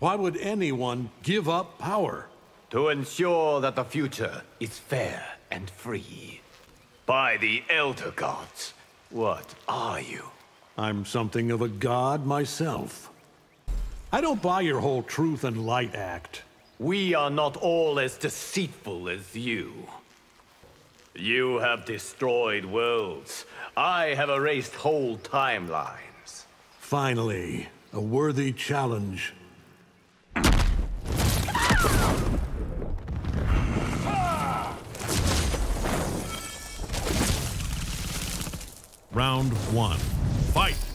Why would anyone give up power? To ensure that the future is fair and free. By the Elder Gods, what are you? I'm something of a god myself. I don't buy your whole truth and light act. We are not all as deceitful as you. You have destroyed worlds. I have erased whole timelines. Finally, a worthy challenge. Round 1. Fight!